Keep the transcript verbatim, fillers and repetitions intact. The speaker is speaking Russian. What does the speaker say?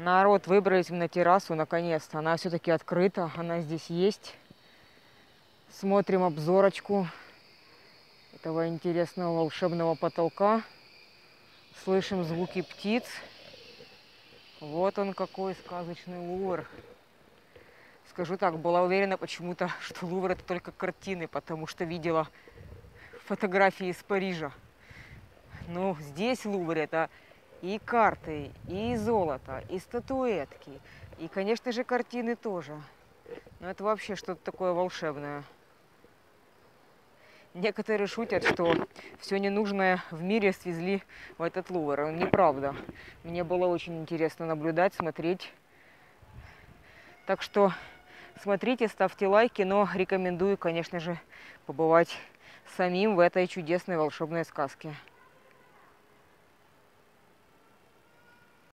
Народ, выбрались на террасу наконец-то. Она все-таки открыта, она здесь есть. Смотрим обзорочку этого интересного волшебного потолка. Слышим звуки птиц. Вот он какой сказочный Лувр. Скажу так, была уверена почему-то, что Лувр — это только картины, потому что видела фотографии из Парижа. Но здесь Лувр — это и карты, и золото, и статуэтки, и, конечно же, картины тоже. Но это вообще что-то такое волшебное. Некоторые шутят, что все ненужное в мире свезли в этот Лувр. Неправда. Мне было очень интересно наблюдать, смотреть. Так что смотрите, ставьте лайки, но рекомендую, конечно же, побывать самим в этой чудесной волшебной сказке.